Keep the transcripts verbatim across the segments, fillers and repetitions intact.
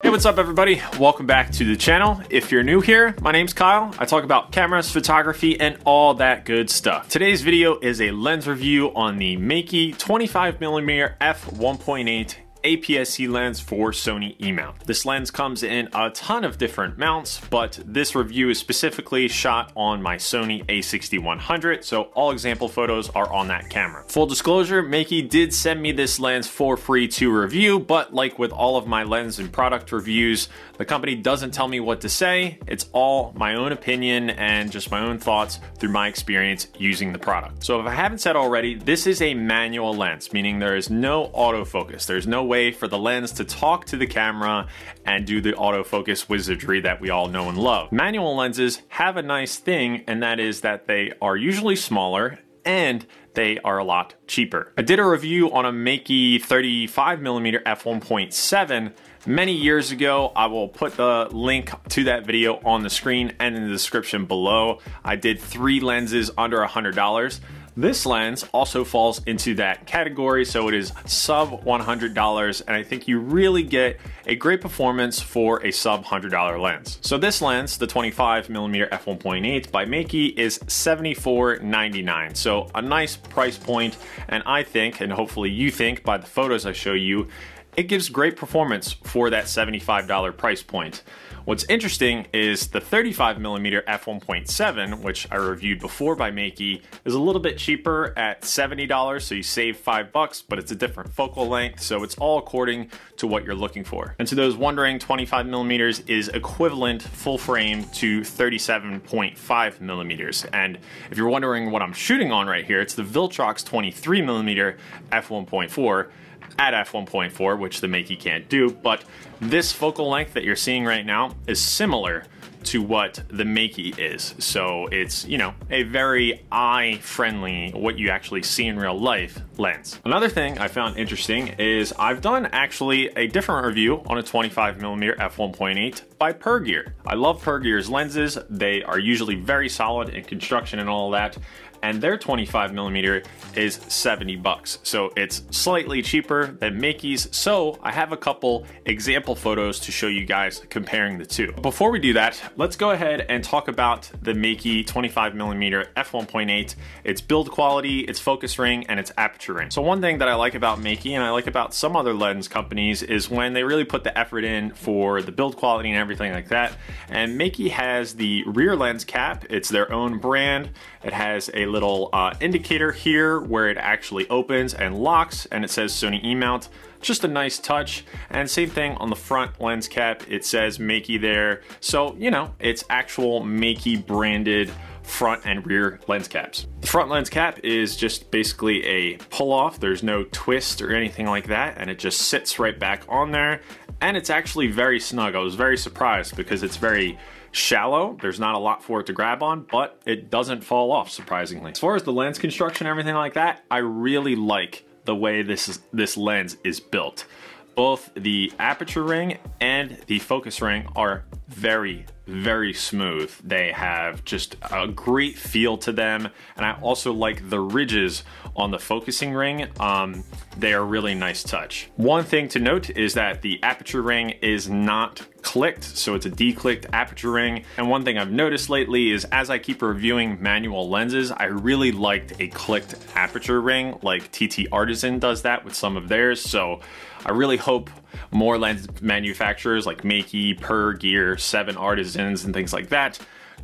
Hey, what's up everybody? Welcome back to the channel. If you're new here, my name's Kyle. I talk about cameras, photography, and all that good stuff. Today's video is a lens review on the Meike twenty-five millimeter f one point eight A P S C lens for Sony E-mount. This lens comes in a ton of different mounts, but this review is specifically shot on my Sony A sixty-one hundred, so all example photos are on that camera. Full disclosure, Meike did send me this lens for free to review, but like with all of my lens and product reviews, the company doesn't tell me what to say. It's all my own opinion and just my own thoughts through my experience using the product. So if I haven't said already, this is a manual lens, meaning there is no autofocus. There's no way for the lens to talk to the camera and do the autofocus wizardry that we all know and love. Manual lenses have a nice thing, and that is that they are usually smaller and they are a lot cheaper. I did a review on a Meike thirty-five millimeter f one point seven many years ago. I will put the link to that video on the screen and in the description below. I did three lenses under one hundred dollars. This lens also falls into that category, so it is sub one hundred dollars, and I think you really get a great performance for a sub one hundred dollar lens. So this lens, the twenty-five millimeter f one point eight by Meike, is seventy-four ninety-nine, so a nice price point, and I think, and hopefully you think by the photos I show you, it gives great performance for that seventy-five dollar price point. What's interesting is the thirty-five millimeter f one point seven, which I reviewed before by Meike, is a little bit cheaper at seventy dollars, so you save five bucks, but it's a different focal length, so it's all according to what you're looking for. And to those wondering, twenty-five millimeters is equivalent full frame to thirty-seven point five millimeters. And if you're wondering what I'm shooting on right here, it's the Viltrox twenty-three millimeter f one point four at f one point four, which the Meike can't do, but this focal length that you're seeing right now is similar to what the Meike is. So it's, you know, a very eye-friendly, what you actually see in real life lens. Another thing I found interesting is I've done actually a different review on a twenty-five millimeter f one point eight by Pergear. I love Pergear's lenses. They are usually very solid in construction and all that, and their twenty-five millimeter is seventy bucks. So it's slightly cheaper than Meike's. So I have a couple example photos to show you guys comparing the two. Before we do that, let's go ahead and talk about the Meike twenty-five millimeter f one point eight, its build quality, its focus ring, and its aperture ring. So one thing that I like about Meike, and I like about some other lens companies, is when they really put the effort in for the build quality and everything like that. And Meike has the rear lens cap. It's their own brand. It has a little uh, indicator here where it actually opens and locks, and it says Sony E-mount. Just a nice touch. And same thing on the front lens cap, it says Meike there. So, you know, it's actual Meike branded front and rear lens caps. The front lens cap is just basically a pull off. There's no twist or anything like that, and it just sits right back on there. And it's actually very snug. I was very surprised because it's very shallow. There's not a lot for it to grab on, but it doesn't fall off, surprisingly. As far as the lens construction and everything like that, I really like the way this is, this lens is built. Both the aperture ring and the focus ring are very, very smooth. They have just a great feel to them. And I also like the ridges on the focusing ring. Um, they are a really nice touch. One thing to note is that the aperture ring is not clicked, so it's a declicked aperture ring. And one thing I've noticed lately is as I keep reviewing manual lenses, I really liked a clicked aperture ring, like T T Artisan does that with some of theirs. So I really hope more lens manufacturers like Meike, Pergear, Seven Artisans, and things like that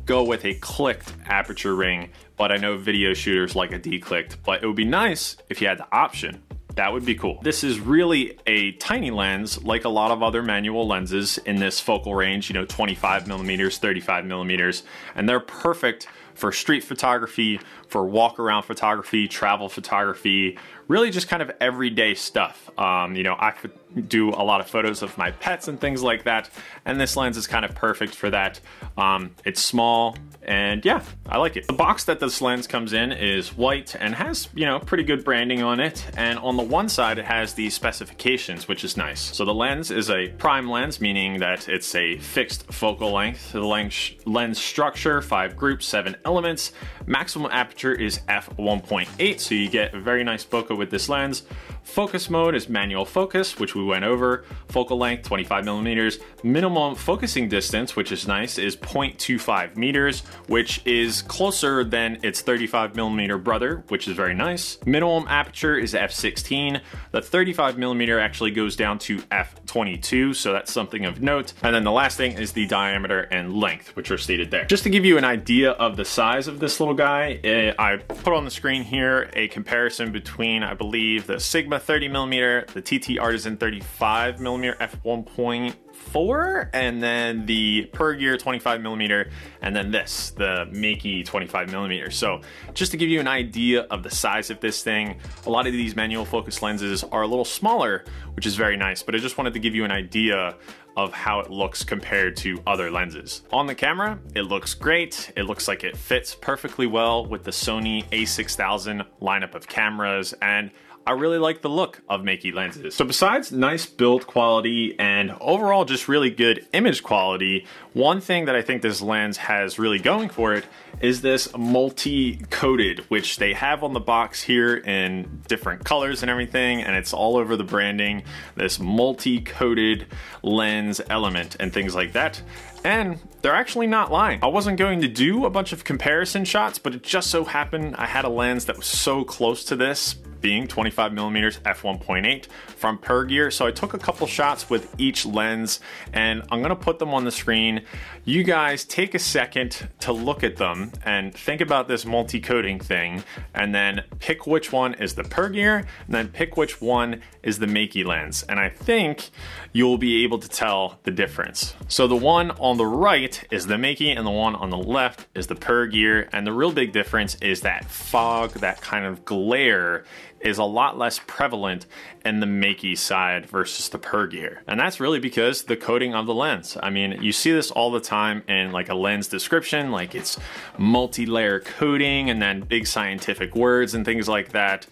go with a clicked aperture ring. But I know video shooters like a declicked, but it would be nice if you had the option. That would be cool. This is really a tiny lens, like a lot of other manual lenses in this focal range, you know, twenty-five millimeters, thirty-five millimeters, and they're perfect for street photography, for walk around photography, travel photography, really just kind of everyday stuff. Um, you know, I could do a lot of photos of my pets and things like that, and this lens is kind of perfect for that. Um, it's small, and yeah, I like it. The box that this lens comes in is white and has, you know, pretty good branding on it. And on the one side, it has the specifications, which is nice. So the lens is a prime lens, meaning that it's a fixed focal length. The lens, lens structure, five groups, seven elements. Maximum aperture is f one point eight, so you get a very nice bokeh with this lens. Focus mode is manual focus, which we went over. Focal length, twenty-five millimeters. Minimum focusing distance, which is nice, is zero point two five meters, which is closer than its thirty-five millimeter brother, which is very nice. Minimum aperture is f sixteen. The thirty-five millimeter actually goes down to f twenty-two, so that's something of note. And then the last thing is the diameter and length, which are stated there. Just to give you an idea of the size of this little guy, I put on the screen here a comparison between, I believe, the Sigma thirty millimeter, the T T Artisan thirty-five millimeter f one point four, and then the Pergear twenty-five millimeter, and then this, the Meike twenty-five millimeter. So just to give you an idea of the size of this thing, a lot of these manual focus lenses are a little smaller, which is very nice, but I just wanted to give you an idea of how it looks compared to other lenses. On the camera, it looks great. It looks like it fits perfectly well with the Sony A six thousand lineup of cameras, and I really like the look of Meike lenses. So besides nice build quality and overall just really good image quality, one thing that I think this lens has really going for it is this multi-coated, which they have on the box here in different colors and everything, and it's all over the branding, this multi-coated lens element and things like that. And they're actually not lying. I wasn't going to do a bunch of comparison shots, but it just so happened I had a lens that was so close to this, being twenty-five millimeters f one point eight from Pergear. So I took a couple shots with each lens and I'm gonna put them on the screen. You guys take a second to look at them and think about this multi-coating thing, and then pick which one is the Pergear and then pick which one is the Meike lens. And I think you'll be able to tell the difference. So the one on the right is the Meike and the one on the left is the Pergear. And the real big difference is that fog, that kind of glare, is a lot less prevalent in the Meike side versus the Pergear. And that's really because the coating of the lens. I mean, you see this all the time in like a lens description, like it's multi-layer coating and then big scientific words and things like that.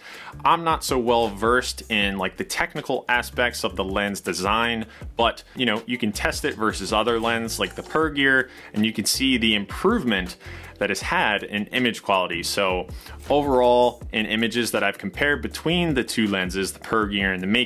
I'm not so well versed in like the technical aspects of the lens design, but you know, you can test it versus other lens like the Pergear and you can see the improvement that has had in image quality. So overall, in images that I've compared between the two lenses, the Pergear and the Meike,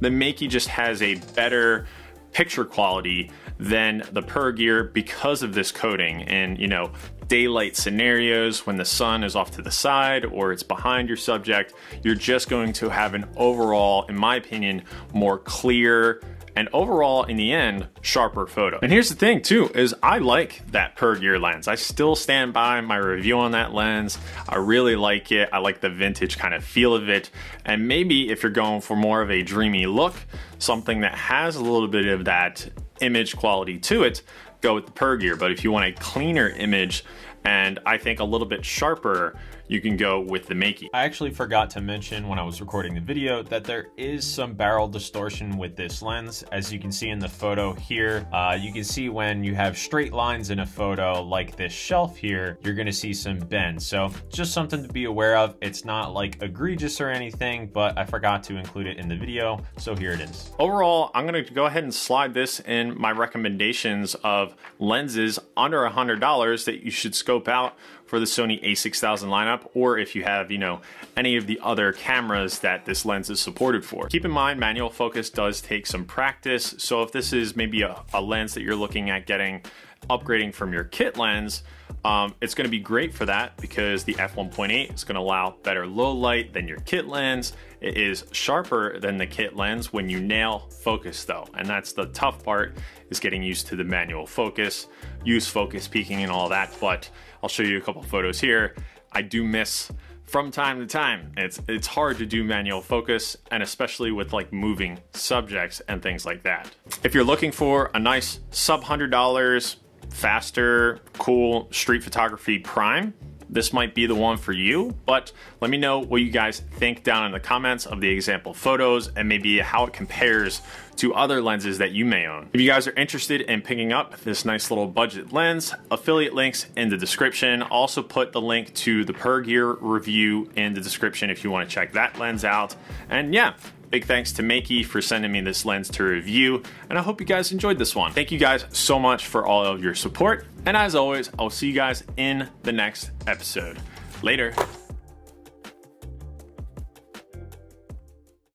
the Meike just has a better picture quality than the Pergear because of this coating. And you know, daylight scenarios, when the sun is off to the side or it's behind your subject, you're just going to have an overall, in my opinion, more clear and overall, in the end, sharper photo. And here's the thing too, is I like that Pergear lens. I still stand by my review on that lens. I really like it. I like the vintage kind of feel of it. And maybe if you're going for more of a dreamy look, something that has a little bit of that image quality to it, go with the Pergear. But if you want a cleaner image, and I think a little bit sharper, you can go with the Meike. I actually forgot to mention when I was recording the video that there is some barrel distortion with this lens. As you can see in the photo here, uh, you can see when you have straight lines in a photo like this shelf here, you're gonna see some bend. So just something to be aware of. It's not like egregious or anything, but I forgot to include it in the video, so here it is. Overall, I'm gonna go ahead and slide this in my recommendations of lenses under one hundred dollars that you should scope out for the Sony A six thousand lineup, or if you have, you know, any of the other cameras that this lens is supported for. Keep in mind, manual focus does take some practice. So if this is maybe a, a lens that you're looking at getting, upgrading from your kit lens, um, it's gonna be great for that because the f one point eight is gonna allow better low light than your kit lens. It is sharper than the kit lens when you nail focus though. And that's the tough part, is getting used to the manual focus, use focus peaking and all that. But I'll show you a couple photos here. I do miss from time to time. It's it's hard to do manual focus, and especially with like moving subjects and things like that. If you're looking for a nice sub one hundred dollars, faster, cool street photography prime, this might be the one for you. But let me know what you guys think down in the comments of the example photos and maybe how it compares to other lenses that you may own. If you guys are interested in picking up this nice little budget lens, affiliate links in the description. Also put the link to the Pergear review in the description if you want to check that lens out. And yeah, big thanks to Meike for sending me this lens to review, and I hope you guys enjoyed this one. Thank you guys so much for all of your support, and as always, I'll see you guys in the next episode. Later.